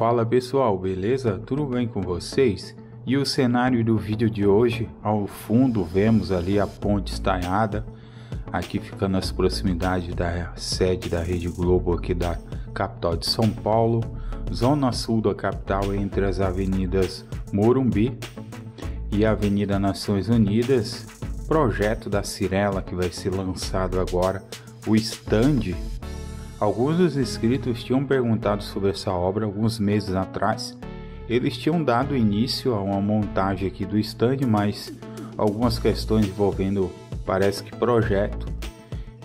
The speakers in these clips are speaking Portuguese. Fala pessoal, beleza? Tudo bem com vocês? E o cenário do vídeo de hoje, ao fundo vemos ali a Ponte Estaiada, aqui fica nas proximidades da sede da Rede Globo aqui da capital de São Paulo, zona sul da capital, entre as avenidas Morumbi e a Avenida Nações Unidas. Projeto da Cyrela que vai ser lançado agora, o stand. Alguns dos inscritos tinham perguntado sobre essa obra alguns meses atrás. Eles tinham dado início a uma montagem aqui do stand, mas algumas questões envolvendo, parece que projeto,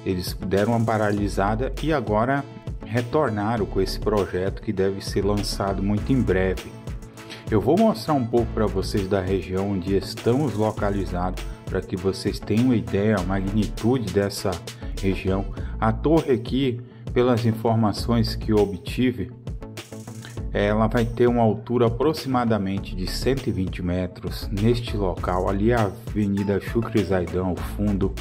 eles deram uma paralisada e agora retornaram com esse projeto que deve ser lançado muito em breve. Eu vou mostrar um pouco para vocês da região onde estamos localizados, para que vocês tenham uma ideia, a magnitude dessa região. A torre aqui, pelas informações que obtive, ela vai ter uma altura aproximadamente de 120 metros neste local. Ali a Avenida Chucri Zaidan ao fundo,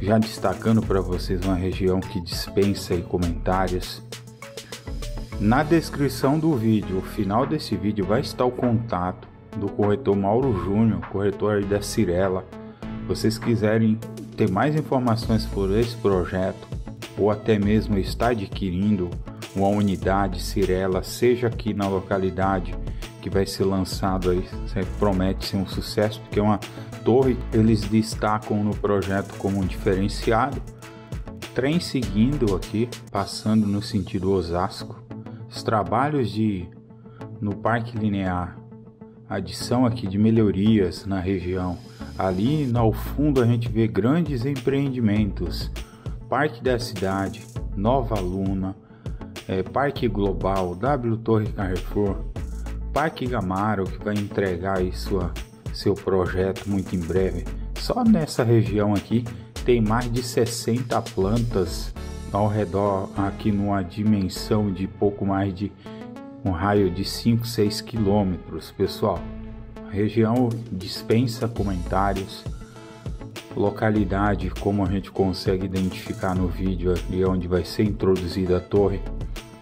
já destacando para vocês uma região que dispensa aí comentários. Na descrição do vídeo, no final desse vídeo, vai estar o contato do corretor Mauro Júnior, corretor aí da Cyrela. Vocês quiserem ter mais informações por esse projeto, ou até mesmo está adquirindo uma unidade Cyrela, seja aqui na localidade que vai ser lançado aí, promete ser um sucesso, porque é uma torre que eles destacam no projeto como um diferenciado. Trem seguindo aqui, passando no sentido Osasco. Os trabalhos no Parque Linear, adição aqui de melhorias na região. Ali ao fundo a gente vê grandes empreendimentos. Parque da Cidade, Nova Luna, Parque Global, W Torre Carrefour, Parque Gamarro, que vai entregar aí seu projeto muito em breve. Só nessa região aqui tem mais de 60 plantas ao redor, aqui numa dimensão de pouco mais de um raio de 5, 6 quilômetros, pessoal. A região dispensa comentários. Localidade, como a gente consegue identificar no vídeo ali onde vai ser introduzida a torre,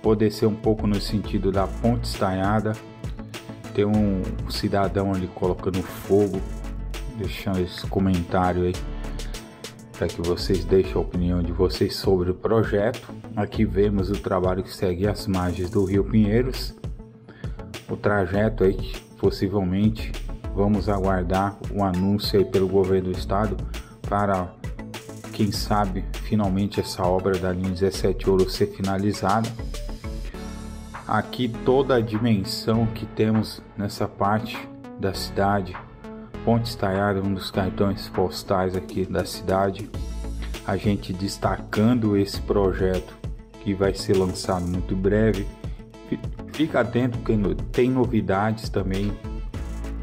poder ser um pouco no sentido da Ponte Estaiada. Tem um cidadão ali colocando fogo, deixando esse comentário aí para que vocês deixem a opinião de vocês sobre o projeto. Aqui vemos o trabalho que segue as margens do Rio Pinheiros, o trajeto aí que possivelmente vamos aguardar um anúncio aí pelo governo do estado para, quem sabe, finalmente essa obra da linha 17 Ouro ser finalizada. Aqui toda a dimensão que temos nessa parte da cidade. Ponte Estaiada, um dos cartões postais aqui da cidade. A gente destacando esse projeto que vai ser lançado muito breve. Fica atento que tem novidades também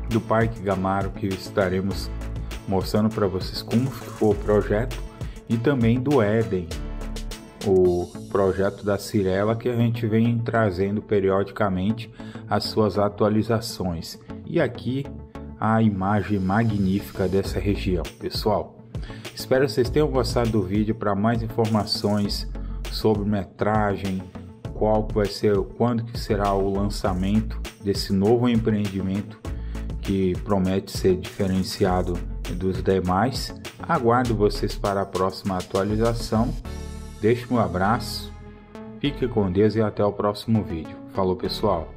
do Parque Gamarro, que estaremos mostrando para vocês como foi o projeto, e também do Éden, o projeto da Cyrela, que a gente vem trazendo periodicamente as suas atualizações. E aqui a imagem magnífica dessa região, pessoal. Espero que vocês tenham gostado do vídeo. Para mais informações sobre metragem, qual vai ser, quando que será o lançamento desse novo empreendimento que promete ser diferenciado dos demais, aguardo vocês para a próxima atualização. Deixo um abraço, fique com Deus e até o próximo vídeo. Falou, pessoal!